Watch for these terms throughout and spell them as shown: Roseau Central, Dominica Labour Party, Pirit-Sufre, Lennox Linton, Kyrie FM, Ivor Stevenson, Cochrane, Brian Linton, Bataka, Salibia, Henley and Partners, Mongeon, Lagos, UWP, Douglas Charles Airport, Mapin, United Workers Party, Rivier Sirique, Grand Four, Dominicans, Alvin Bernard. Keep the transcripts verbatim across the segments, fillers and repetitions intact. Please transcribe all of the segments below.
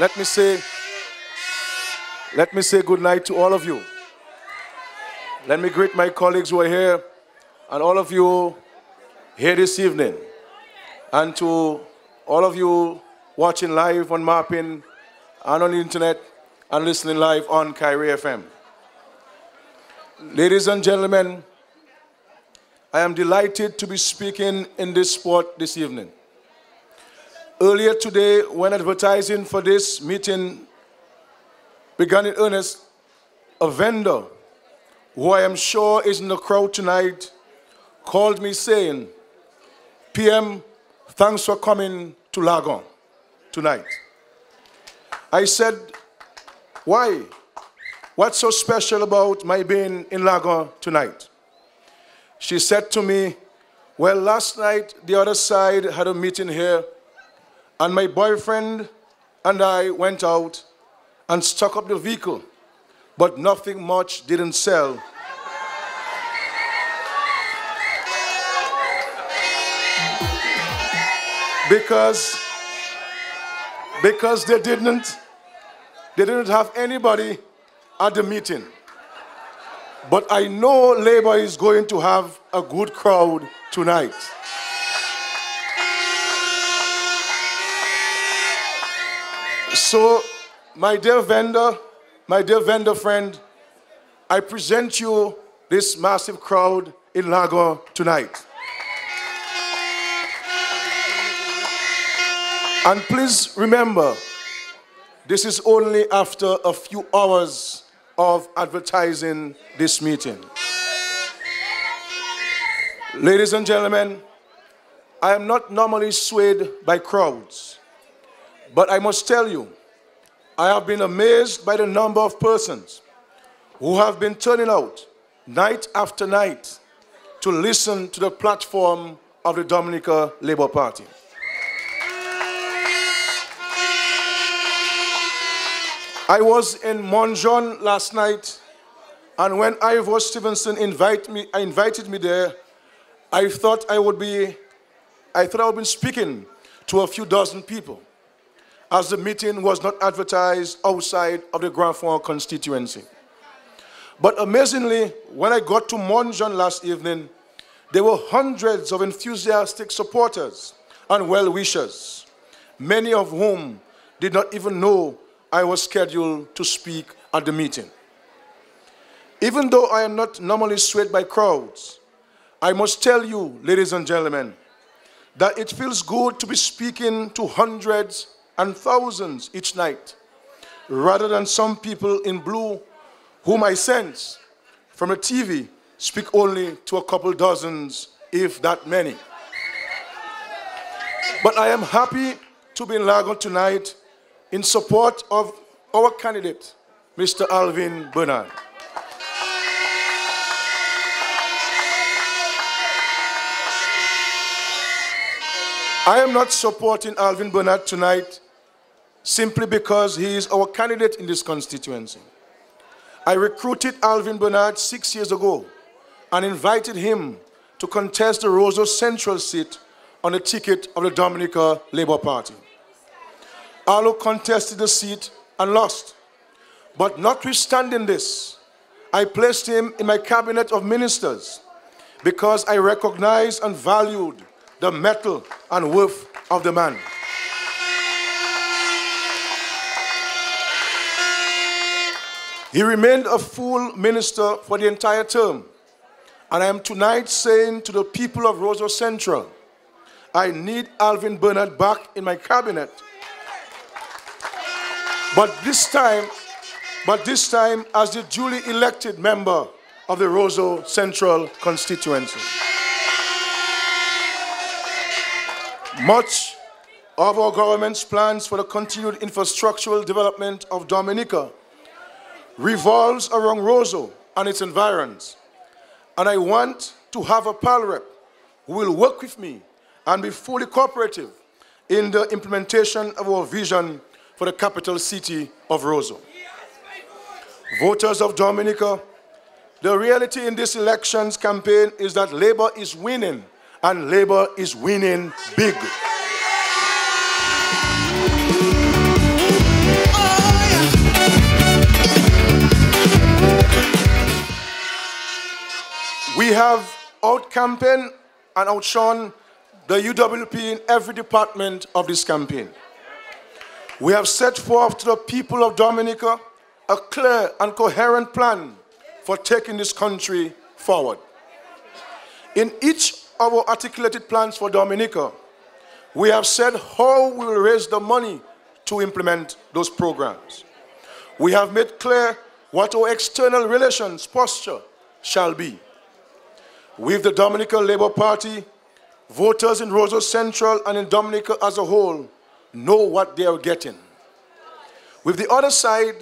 let me say, let me say good night to all of you. Let me greet my colleagues who are here and all of you here this evening. And to all of you watching live on Mapin and on the internet and listening live on Kyrie F M. Ladies and gentlemen, I am delighted to be speaking in this sport this evening. Earlier today, when advertising for this meeting began in earnest, a vendor, who I am sure is in the crowd tonight, called me saying, P M, thanks for coming to Lagos tonight. I said, why? What's so special about my being in Lagos tonight? She said to me, well, last night the other side had a meeting here, and my boyfriend and I went out and stuck up the vehicle, but nothing much didn't sell. Because, because they didn't, they didn't have anybody at the meeting. But I know Labour is going to have a good crowd tonight. So, my dear vendor, my dear vendor friend, I present you this massive crowd in Lagos tonight. And please remember, this is only after a few hours of advertising this meeting. Ladies and gentlemen, I am not normally swayed by crowds, but I must tell you, I have been amazed by the number of persons who have been turning out night after night to listen to the platform of the Dominica Labour Party. I was in Mongeon last night, and when Ivor Stevenson invite me, invited me there, I thought I would be, I thought I would be speaking to a few dozen people, as the meeting was not advertised outside of the Grand Four constituency. But amazingly, when I got to Mongeon last evening, there were hundreds of enthusiastic supporters and well-wishers, many of whom did not even know I was scheduled to speak at the meeting. Even though I am not normally swayed by crowds, I must tell you, ladies and gentlemen, that it feels good to be speaking to hundreds and thousands each night, rather than some people in blue, whom I sense from a T V speak only to a couple dozens, if that many. But I am happy to be in Lagos tonight in support of our candidate, Mister Alvin Bernard. I am not supporting Alvin Bernard tonight simply because he is our candidate in this constituency. I recruited Alvin Bernard six years ago and invited him to contest the Roseau Central seat on the ticket of the Dominica Labour Party. Arlo contested the seat and lost. But notwithstanding this, I placed him in my cabinet of ministers because I recognized and valued the mettle and worth of the man. He remained a full minister for the entire term. And I am tonight saying to the people of Roseau Central, I need Alvin Bernard back in my cabinet. But this time, but this time as the duly elected member of the Roseau Central constituency. Much of our government's plans for the continued infrastructural development of Dominica revolves around Roseau and its environs. And I want to have a P A L rep who will work with me and be fully cooperative in the implementation of our vision for the capital city of Roseau. Voters of Dominica, the reality in this election's campaign is that Labour is winning, and Labour is winning big. have out-campaigned and outshone the U W P in every department of this campaign. We have set forth to the people of Dominica a clear and coherent plan for taking this country forward. In each of our articulated plans for Dominica, we have said how we will raise the money to implement those programs. We have made clear what our external relations posture shall be. With the Dominica Labour Party, voters in Roseau Central and in Dominica as a whole know what they are getting. With the other side,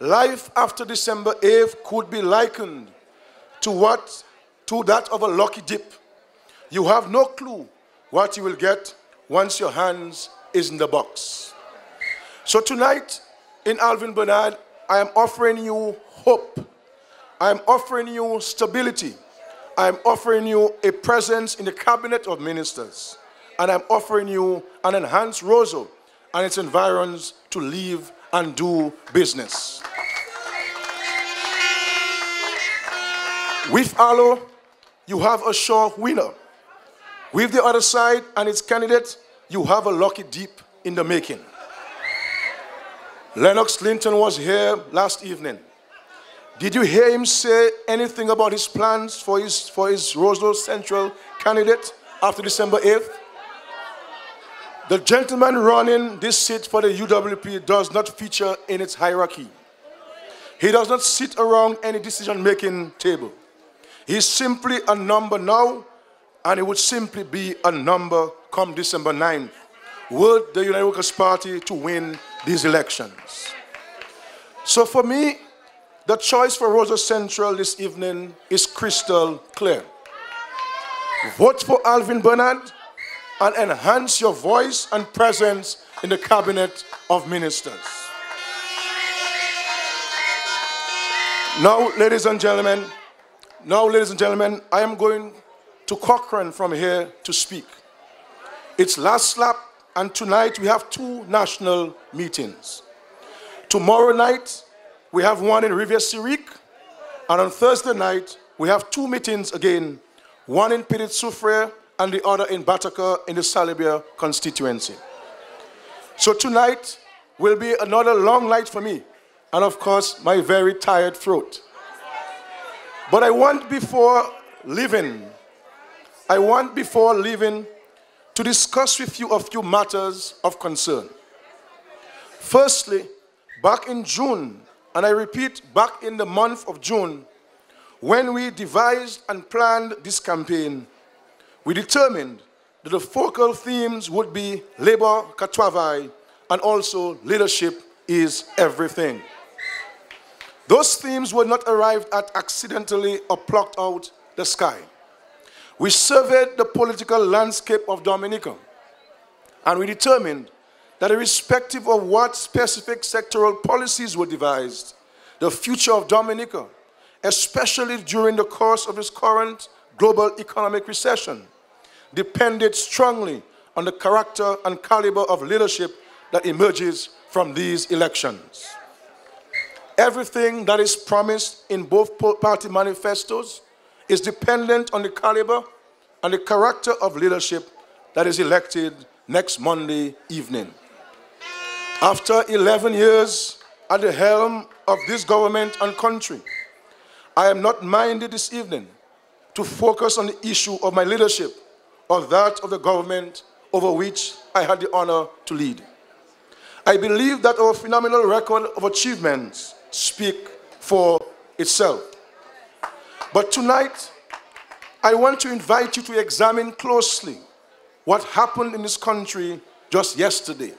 life after December eighth could be likened to what, to that of a lucky dip. You have no clue what you will get once your hands is in the box. So tonight, in Alvin Bernard, I am offering you hope. I am offering you stability. I am offering you a presence in the cabinet of ministers. And I'm offering you an enhanced Roseau and its environs to live and do business. With Allo, you have a sure winner. With the other side and its candidate, you have a lucky dip in the making. Lennox Linton was here last evening. Did you hear him say anything about his plans for his, for his Roseau Central candidate after December eighth? The gentleman running this seat for the U W P does not feature in its hierarchy. He does not sit around any decision-making table. He's simply a number now, and he would simply be a number come December ninth. Would the United Workers Party to win these elections? So for me, the choice for Roseau Central this evening is crystal clear. Vote for Alvin Bernard and enhance your voice and presence in the cabinet of ministers. Now, ladies and gentlemen, now, ladies and gentlemen, I am going to Cochrane from here to speak. It's last slap, and tonight we have two national meetings. Tomorrow night, we have one in Rivier Sirique, and on Thursday night, we have two meetings again, one in Pirit-Sufre and the other in Bataka in the Salibia constituency. So tonight will be another long night for me, and of course, my very tired throat. But I want before leaving, I want before leaving to discuss with you a few matters of concern. Firstly, back in June, and I repeat, back in the month of June, when we devised and planned this campaign, we determined that the focal themes would be labor ka travail, and also leadership is everything. Those themes were not arrived at accidentally or plucked out the sky. We surveyed the political landscape of Dominica, and we determined that irrespective of what specific sectoral policies were devised, the future of Dominica, especially during the course of its current global economic recession, depended strongly on the character and caliber of leadership that emerges from these elections. Everything that is promised in both party manifestos is dependent on the caliber and the character of leadership that is elected next Monday evening. After eleven years at the helm of this government and country, I am not minded this evening to focus on the issue of my leadership or that of the government over which I had the honor to lead. I believe that our phenomenal record of achievements speaks for itself. But tonight, I want to invite you to examine closely what happened in this country just yesterday.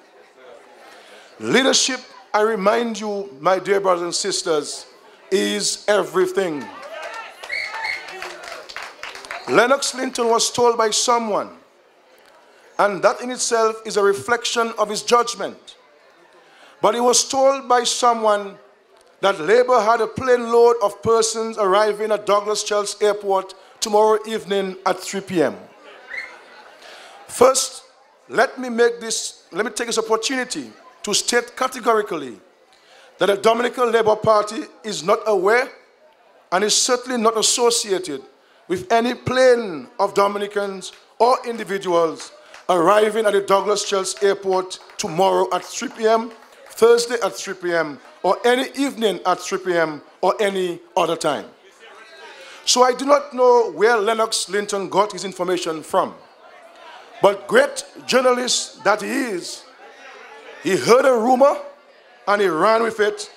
Leadership, I remind you, my dear brothers and sisters, is everything. Lennox Linton was told by someone, and that in itself is a reflection of his judgment. But he was told by someone that Labour had a plane load of persons arriving at Douglas Charles Airport tomorrow evening at three p m First, let me make this, let me take this opportunity to state categorically that the Dominica Labour Party is not aware and is certainly not associated with any plane of Dominicans or individuals arriving at the Douglas Charles Airport tomorrow at three p m, Thursday at three p m, or any evening at three p m, or any other time. So I do not know where Lennox Linton got his information from, but great journalist that he is, he heard a rumor and he ran with it,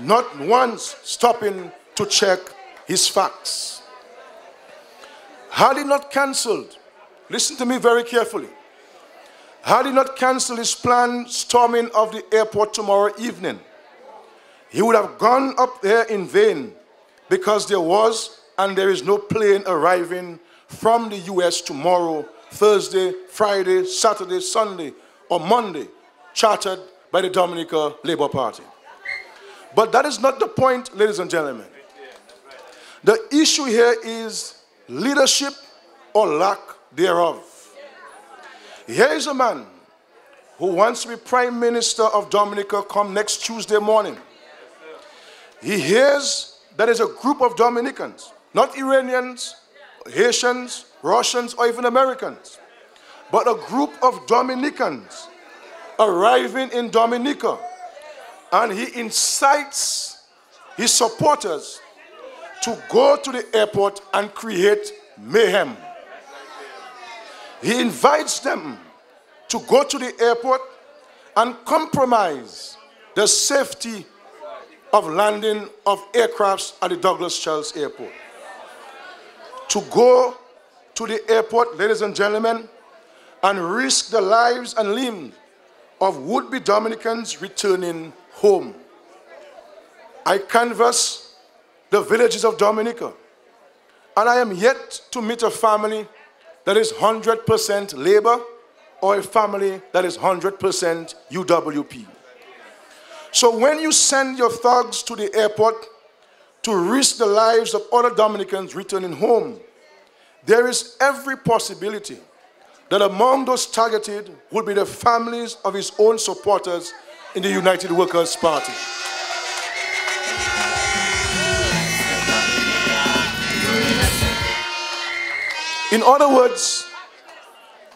not once stopping to check his facts. Had he not cancelled, listen to me very carefully, had he not cancelled his planned storming of the airport tomorrow evening, he would have gone up there in vain, because there was and there is no plane arriving from the U S tomorrow, Thursday, Friday, Saturday, Sunday, or Monday, chartered by the Dominica Labour Party. But that is not the point, ladies and gentlemen. The issue here is leadership or lack thereof. Here is a man who wants to be Prime Minister of Dominica come next Tuesday morning. He hears that there's a group of Dominicans, not Iranians, Haitians, Russians, or even Americans, but a group of Dominicans arriving in Dominica, and he incites his supporters to go to the airport and create mayhem. He invites them to go to the airport and compromise the safety of landing of aircrafts at the Douglas Charles Airport. To go to the airport, ladies and gentlemen, and risk the lives and limbs of would-be Dominicans returning home. I canvass the villages of Dominica, and I am yet to meet a family that is one hundred percent Labour or a family that is one hundred percent U W P. So when you send your thugs to the airport to risk the lives of other Dominicans returning home, there is every possibility that among those targeted will be the families of his own supporters in the United Workers Party. In other words,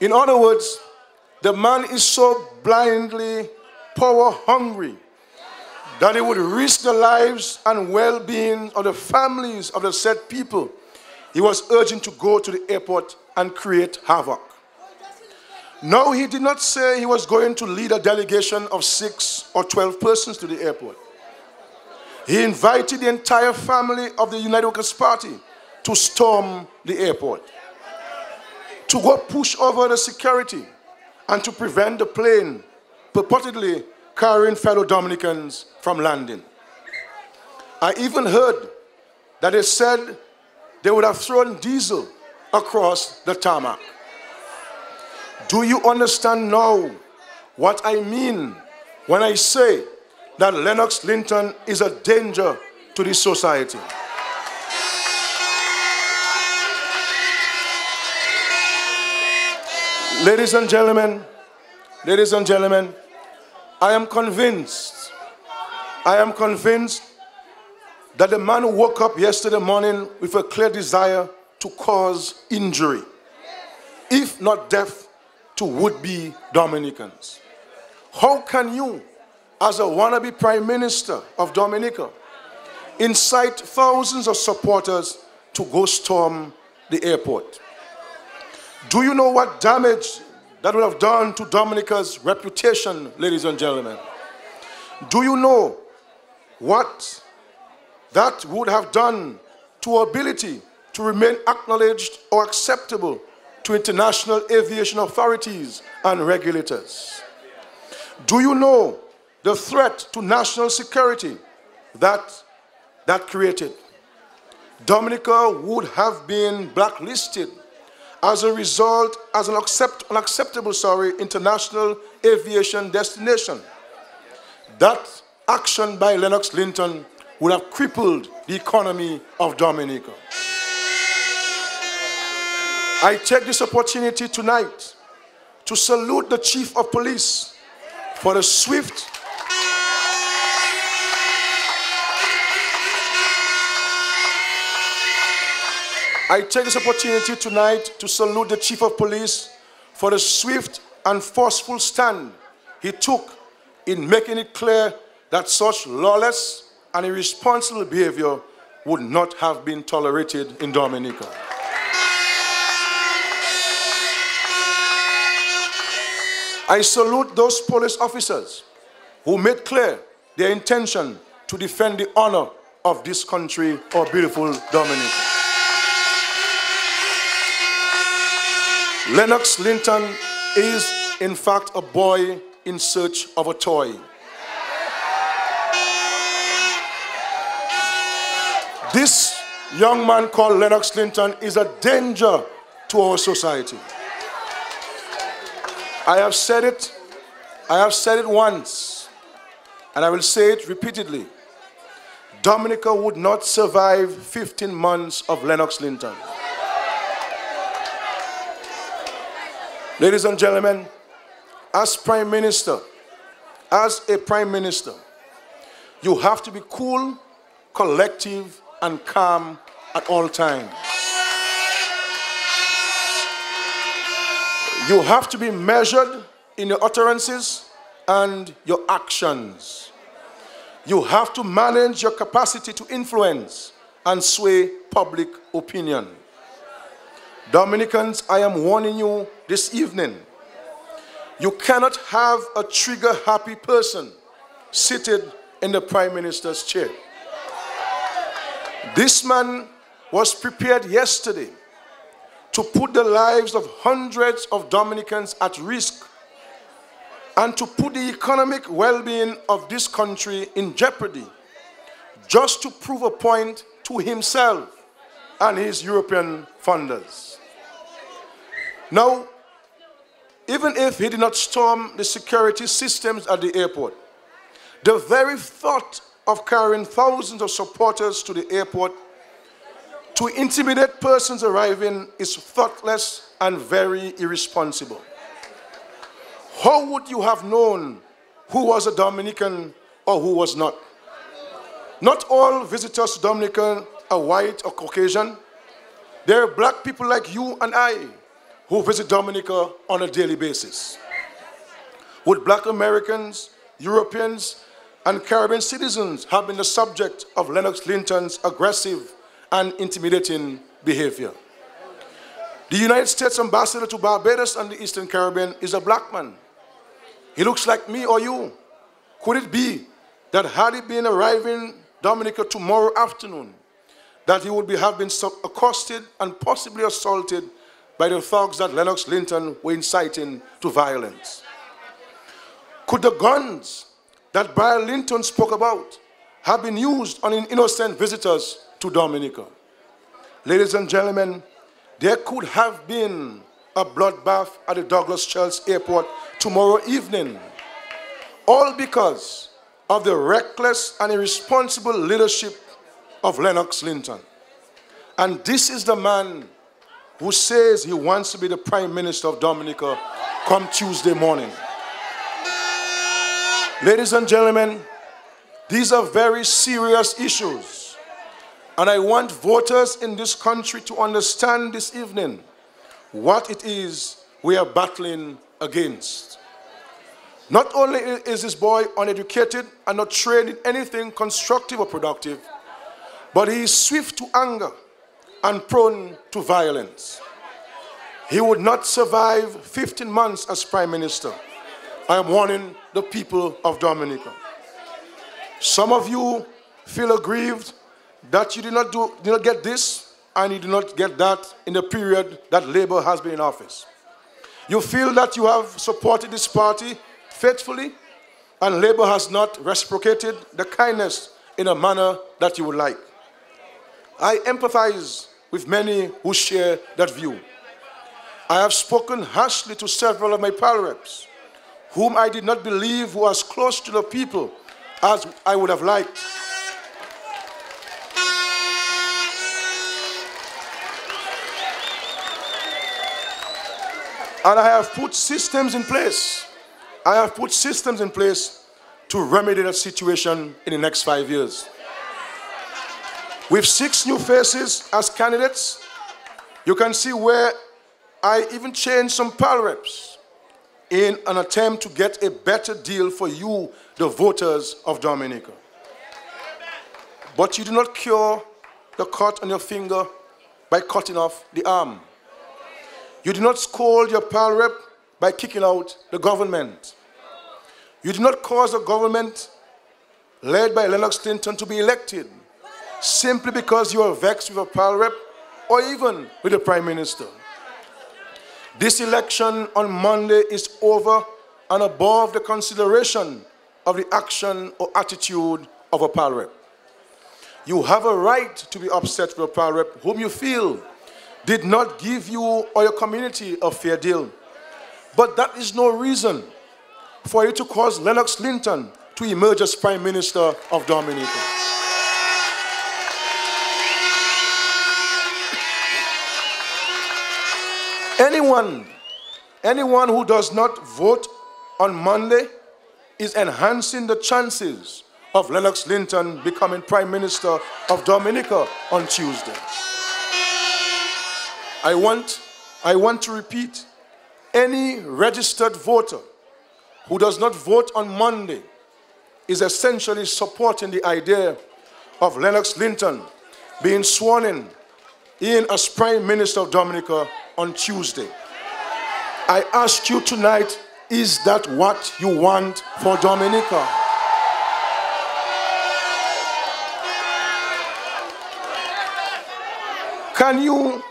in other words, the man is so blindly power hungry that he would risk the lives and well-being of the families of the said people he was urging to go to the airport and create havoc. No, he did not say he was going to lead a delegation of six or twelve persons to the airport. He invited the entire family of the United Workers Party to storm the airport, to go push over the security and to prevent the plane purportedly carrying fellow Dominicans from landing. I even heard that they said they would have thrown diesel across the tarmac. Do you understand now what I mean when I say that Lennox Linton is a danger to this society? Ladies and gentlemen, ladies and gentlemen, I am convinced, I am convinced that the man woke up yesterday morning with a clear desire to cause injury, if not death, to would-be Dominicans. How can you, as a wannabe Prime Minister of Dominica, incite thousands of supporters to go storm the airport? Do you know what damage that would have done to Dominica's reputation, ladies and gentlemen? Do you know what that would have done to our ability to remain acknowledged or acceptable to international aviation authorities and regulators? Do you know the threat to national security that that created? Dominica would have been blacklisted as a result, as an accept, unacceptable sorry, international aviation destination. That action by Lennox Linton would have crippled the economy of Dominica. I take this opportunity tonight to salute the Chief of Police for the swift I take this opportunity tonight to salute the Chief of Police for the swift and forceful stand he took in making it clear that such lawless and irresponsible behavior would not have been tolerated in Dominica. I salute those police officers who made clear their intention to defend the honor of this country, our beautiful Dominica. Lennox Linton is, in fact, a boy in search of a toy. This young man called Lennox Linton is a danger to our society. I have said it, I have said it once, and I will say it repeatedly. Dominica would not survive fifteen months of Lennox Linton. Ladies and gentlemen, as Prime Minister, as a Prime Minister, you have to be cool, collective, and calm at all times. You have to be measured in your utterances and your actions. You have to manage your capacity to influence and sway public opinion. Dominicans, I am warning you this evening. You cannot have a trigger-happy person seated in the Prime Minister's chair. This man was prepared yesterday to put the lives of hundreds of Dominicans at risk and to put the economic well-being of this country in jeopardy just to prove a point to himself and his European funders. Now, even if he did not storm the security systems at the airport, the very thought of carrying thousands of supporters to the airport to intimidate persons arriving is thoughtless and very irresponsible. How would you have known who was a Dominican or who was not? Not all visitors to Dominica are white or Caucasian. There are black people like you and I who visit Dominica on a daily basis. Would black Americans, Europeans, and Caribbean citizens have been the subject of Lennox Linton's aggressive and intimidating behavior? The United States ambassador to Barbados and the Eastern Caribbean is a black man. He looks like me or you. Could it be that had he been arriving Dominica tomorrow afternoon, that he would be, have been accosted and possibly assaulted by the thugs that Lennox Linton were inciting to violence? Could the guns that Brian Linton spoke about have been used on innocent visitors to Dominica? Ladies and gentlemen, there could have been a bloodbath at the Douglas Charles Airport tomorrow evening, all because of the reckless and irresponsible leadership of Lennox Linton. And this is the man who says he wants to be the Prime Minister of Dominica come Tuesday morning. Ladies and gentlemen, these are very serious issues. And I want voters in this country to understand this evening what it is we are battling against. Not only is this boy uneducated and not trained in anything constructive or productive, but he is swift to anger and prone to violence. He would not survive fifteen months as Prime Minister. I am warning the people of Dominica. Some of you feel aggrieved that you did not, do, did not get this and you did not get that in the period that Labour has been in office. You feel that you have supported this party faithfully and Labour has not reciprocated the kindness in a manner that you would like. I empathize with many who share that view. I have spoken harshly to several of my pal reps, whom I did not believe were as close to the people as I would have liked. And I have put systems in place. I have put systems in place to remedy that situation in the next five years. With six new faces as candidates, You can see where I even changed some poll reps in an attempt to get a better deal for you, the voters of Dominica. But you do not cure the cut on your finger by cutting off the arm. You do not scold your poll rep by kicking out the government. You do not cause a government led by Lennox Linton to be elected simply because you are vexed with a poll rep or even with the Prime Minister. This election on Monday is over and above the consideration of the action or attitude of a poll rep. You have a right to be upset with a poll rep whom you feel did not give you or your community a fair deal. But that is no reason for you to cause Lennox Linton to emerge as Prime Minister of Dominica. Anyone, anyone who does not vote on Monday is enhancing the chances of Lennox Linton becoming Prime Minister of Dominica on Tuesday. I want, I want to repeat, any registered voter who does not vote on Monday is essentially supporting the idea of Lennox Linton being sworn in, in as Prime Minister of Dominica on Tuesday. I ask you tonight, is that what you want for Dominica? Can you,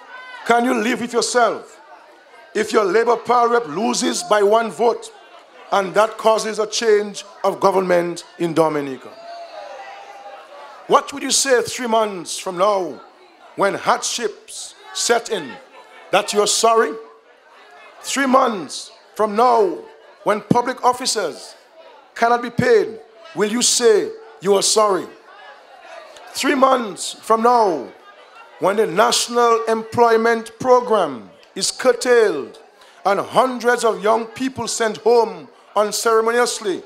can you live with yourself if your Labour poll rep loses by one vote and that causes a change of government in Dominica? What would you say three months from now when hardships set in that you're sorry? Three months from now when public officers cannot be paid, will you say you are sorry? Three months from now when the National Employment Program is curtailed and hundreds of young people sent home unceremoniously,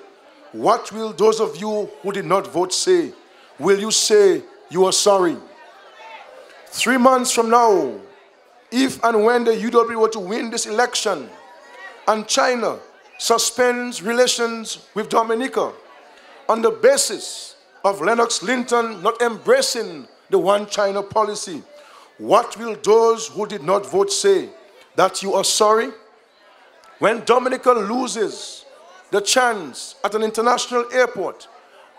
what will those of you who did not vote say? Will you say you are sorry? Three months from now, if and when the U W P were to win this election and China suspends relations with Dominica on the basis of Lennox Linton not embracing the one China policy, what will those who did not vote say? That you are sorry? When Dominica loses the chance at an international airport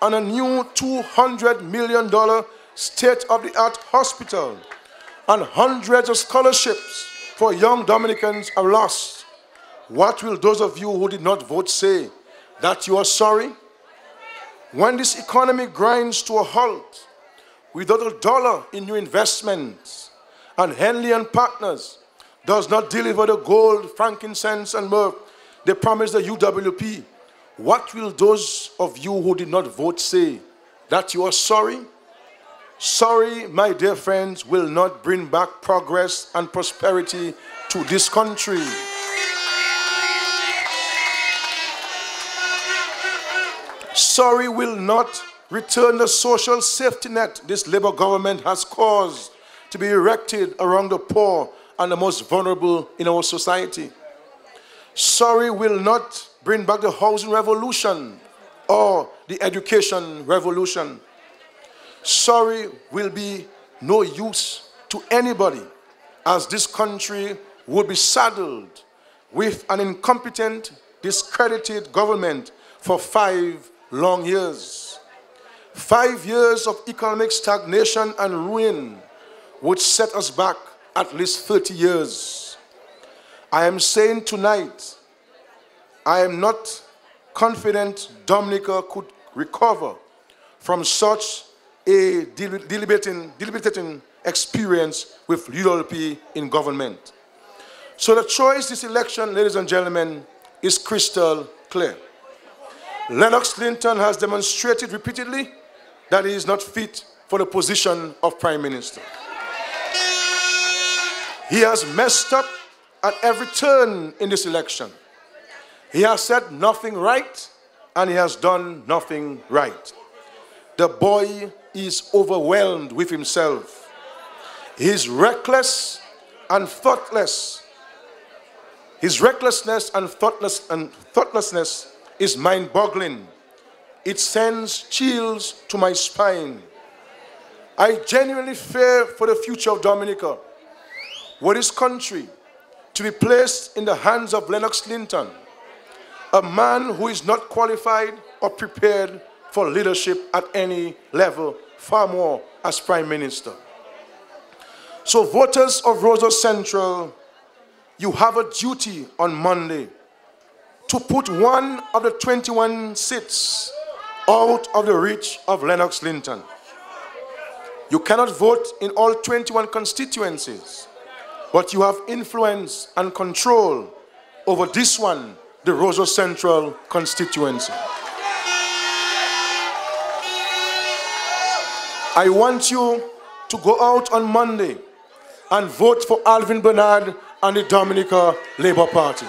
and a new two hundred million dollar state-of-the-art hospital and hundreds of scholarships for young Dominicans are lost, what will those of you who did not vote say? That you are sorry? When this economy grinds to a halt without a dollar in new investments and Henley and Partners does not deliver the gold, frankincense, and myrrh they promised the U W P, what will those of you who did not vote say? That you are sorry? Sorry, my dear friends, will not bring back progress and prosperity to this country. Sorry will not return the social safety net this Labour government has caused to be erected around the poor and the most vulnerable in our society. Sorry will not bring back the housing revolution or the education revolution. Sorry will be no use to anybody, as this country would be saddled with an incompetent, discredited government for five long years. Five years of economic stagnation and ruin would set us back at least thirty years. I am saying tonight, I am not confident Dominica could recover from such a debilitating, debilitating experience with U W P in government. So the choice this election, ladies and gentlemen, is crystal clear. Lennox Linton has demonstrated repeatedly that he is not fit for the position of Prime Minister. He has messed up at every turn in this election. He has said nothing right, and he has done nothing right. The boy is overwhelmed with himself. He is reckless and thoughtless. His recklessness and thoughtless and thoughtlessness is mind-boggling. It sends chills to my spine. I genuinely fear for the future of Dominica. Were this country to be placed in the hands of Lennox Linton, a man who is not qualified or prepared for leadership at any level, far more as Prime Minister. So voters of Roseau Central, you have a duty on Monday to put one of the twenty-one seats out of the reach of Lennox Linton. You cannot vote in all twenty-one constituencies, but you have influence and control over this one, the Roseau Central constituency. I want you to go out on Monday and vote for Alvin Bernard and the Dominica Labour Party.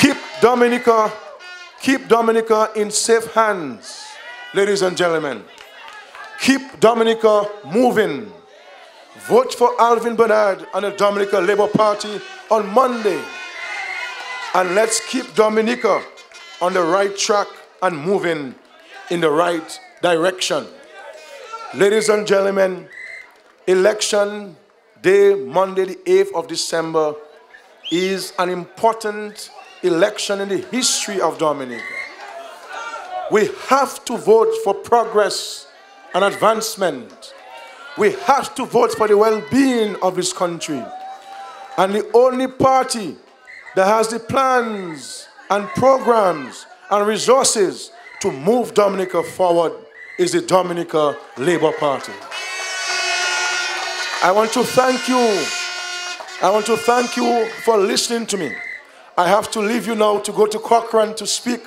Keep Dominica, keep Dominica in safe hands, ladies and gentlemen. Keep Dominica moving. Vote for Alvin Bernard and the Dominica Labour Party on Monday. And let's keep Dominica on the right track and moving in the right direction. Ladies and gentlemen, election day, Monday the eighth of December, is an important election in the history of Dominica. We have to vote for progress and advancement. We have to vote for the well-being of this country. And the only party that has the plans and programs and resources to move Dominica forward is the Dominica Labour Party. I want to thank you. I want to thank you for listening to me. I have to leave you now to go to Cochrane to speak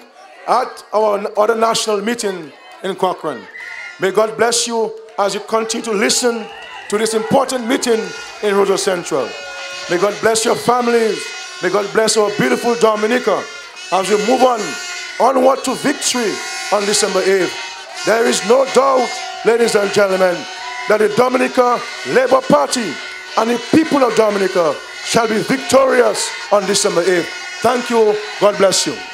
at our other national meeting in Cochrane. May God bless you as you continue to listen to this important meeting in Roseau Central. May God bless your families. May God bless our beautiful Dominica as we move on. Onward to victory on December eighth. There is no doubt, ladies and gentlemen, that the Dominica Labour Party and the people of Dominica shall be victorious on December eighth. Thank you. God bless you.